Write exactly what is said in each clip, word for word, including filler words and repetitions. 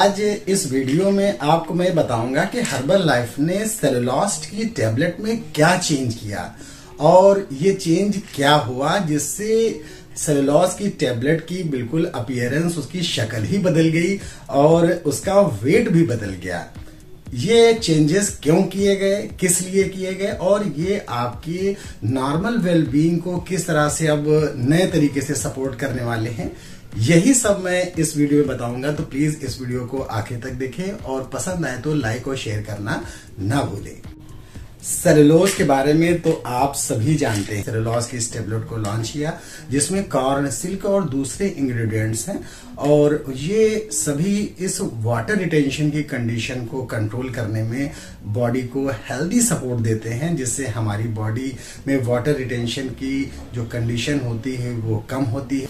आज इस वीडियो में आपको मैं बताऊंगा कि हर्बल लाइफ ने सेल लॉस की टैबलेट में क्या चेंज किया और ये चेंज क्या हुआ जिससे सेल लॉस की टैबलेट की बिल्कुल अपीयरेंस, उसकी शक्ल ही बदल गई और उसका वेट भी बदल गया। ये चेंजेस क्यों किए गए, किस लिए किए गए और ये आपकी नॉर्मल वेलबींग को किस तरह से अब नए तरीके से सपोर्ट करने वाले हैं, यही सब मैं इस वीडियो में बताऊंगा। तो प्लीज इस वीडियो को आखिर तक देखें और पसंद आए तो लाइक और शेयर करना ना भूलें। सेलुलोज के बारे में तो आप सभी जानते हैं। सेलुलोज की इस टेबलेट को लॉन्च किया जिसमें कॉर्न सिल्क और दूसरे इंग्रेडिएंट्स हैं और ये सभी इस वाटर रिटेंशन की कंडीशन को कंट्रोल करने में बॉडी को हेल्दी सपोर्ट देते हैं, जिससे हमारी बॉडी में वाटर रिटेंशन की जो कंडीशन होती है वो कम होती है।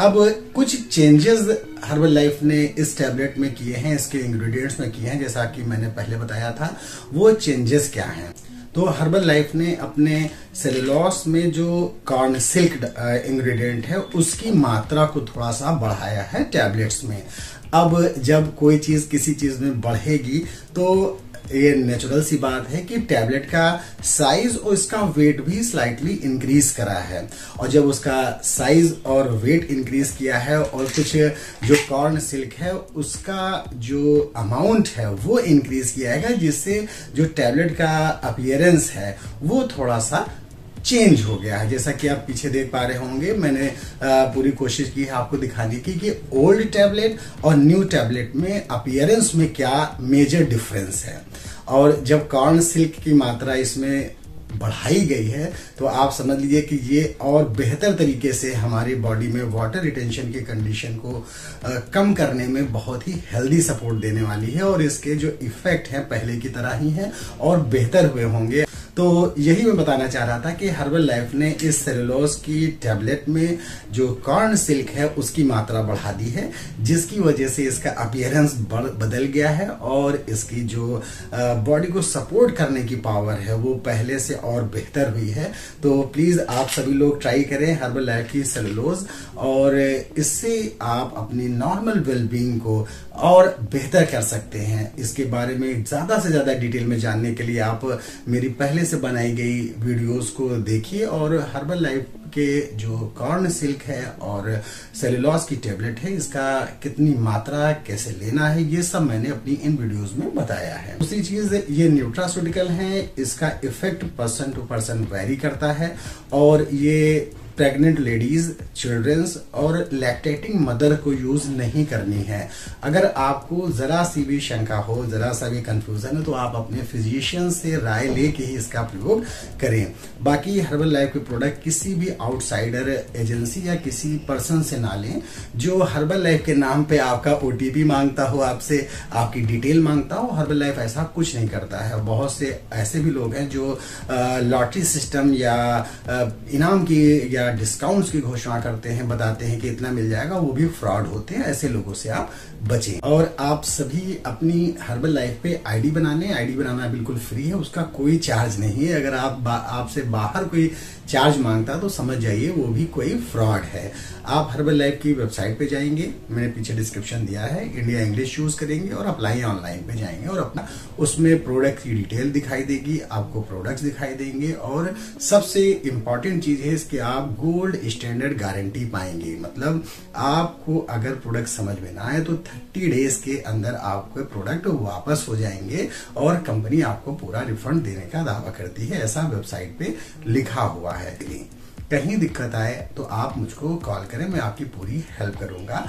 अब कुछ चेंजेस हर्बल लाइफ ने इस टैबलेट में किए हैं, इसके इंग्रेडिएंट्स में किए हैं, जैसा कि मैंने पहले बताया था। वो चेंजेस क्या हैं? तो हर्बल लाइफ ने अपने सेल लॉस में जो कॉर्न सिल्क इंग्रेडिएंट है उसकी मात्रा को थोड़ा सा बढ़ाया है टैबलेट्स में। अब जब कोई चीज़ किसी चीज़ में बढ़ेगी तो ये नेचुरल सी बात है कि टैबलेट का साइज और इसका वेट भी स्लाइटली इंक्रीज करा है। और जब उसका साइज और वेट इंक्रीज किया है और कुछ जो कॉर्न सिल्क है उसका जो अमाउंट है वो इंक्रीज किया है, जिससे जो टैबलेट का अपीयरेंस है वो थोड़ा सा चेंज हो गया है। जैसा कि आप पीछे देख पा रहे होंगे, मैंने पूरी कोशिश की है आपको दिखाने की कि ओल्ड टैबलेट और न्यू टैबलेट में अपीयरेंस में क्या मेजर डिफरेंस है। और जब कॉर्न सिल्क की मात्रा इसमें बढ़ाई गई है तो आप समझ लीजिए कि ये और बेहतर तरीके से हमारी बॉडी में वाटर रिटेंशन की कंडीशन को आ, कम करने में बहुत ही हेल्दी सपोर्ट देने वाली है और इसके जो इफेक्ट हैं पहले की तरह ही हैं और बेहतर हुए होंगे। तो यही मैं बताना चाह रहा था कि हर्बल लाइफ ने इस सेलुलोज की टैबलेट में जो कॉर्न सिल्क है उसकी मात्रा बढ़ा दी है, जिसकी वजह से इसका अपीयरेंस बदल गया है और इसकी जो बॉडी को सपोर्ट करने की पावर है वो पहले से और बेहतर हुई है। तो प्लीज़ आप सभी लोग ट्राई करें हर्बल लाइफ की सेलुलोज और इससे आप अपनी नॉर्मल वेलबींग को और बेहतर कर सकते हैं। इसके बारे में ज़्यादा से ज़्यादा डिटेल में जानने के लिए आप मेरी पहले से बनाई गई वीडियोस को देखिए और हर्बल लाइफ के जो कॉर्न सिल्क है और सेलुलोज की टेबलेट है इसका कितनी मात्रा कैसे लेना है ये सब मैंने अपनी इन वीडियोस में बताया है। दूसरी चीज, ये न्यूट्रास्यूटिकल है, इसका effect person to person vary करता है और ये प्रेग्नेंट लेडीज, चिल्ड्रंस और लैक्टेटिंग मदर को यूज नहीं करनी है। अगर आपको जरा सी भी शंका हो, जरा सा भी कंफ्यूजन हो तो आप अपने फिजिशियन से राय लेके ही इसका प्रयोग करें। बाकी हर्बल लाइफ के प्रोडक्ट किसी भी आउटसाइडर एजेंसी या किसी पर्सन से ना लें जो हर्बल लाइफ के नाम पे आपका ओटीपी मांगता हो, आपसे आपकी डिटेल मांगता हो। हर्बल लाइफ ऐसा कुछ नहीं करता है। बहुत से ऐसे भी लोग हैं जो लॉटरी सिस्टम या इनाम की या डिस्काउंट्स की घोषणा करते हैं, बताते हैं कि इतना मिल जाएगा, वो भी फ्रॉड होते हैं। ऐसे लोगों से आप बचें। और आप सभी अपनी हर्बल लाइफ पे आईडी बना लें। आईडी बनाना बिल्कुल फ्री है, उसका कोई चार्ज नहीं है। अगर आप बा, आपसे बाहर कोई चार्ज मांगता है तो समझ जाइए वो भी कोई फ्रॉड है। आप हर्बल लाइफ की वेबसाइट पे जाएंगे, मैंने पीछे डिस्क्रिप्शन दिया है, इंडिया इंग्लिश चूज करेंगे और अप्लाई ऑनलाइन पे जाएंगे और अपना उसमें प्रोडक्ट की डिटेल दिखाई देगी, आपको प्रोडक्ट्स दिखाई देंगे और सबसे इम्पॉर्टेंट चीज है इसकी आप गोल्ड स्टैंडर्ड गारंटी पाएंगे। मतलब आपको अगर प्रोडक्ट समझ में ना आए तो थर्टी डेज के अंदर आपके प्रोडक्ट वापस हो जाएंगे और कंपनी आपको पूरा रिफंड देने का दावा करती है, ऐसा वेबसाइट पे लिखा हुआ है। कहीं दिक्कत आए तो आप मुझको कॉल करें, मैं आपकी पूरी हेल्प करूंगा।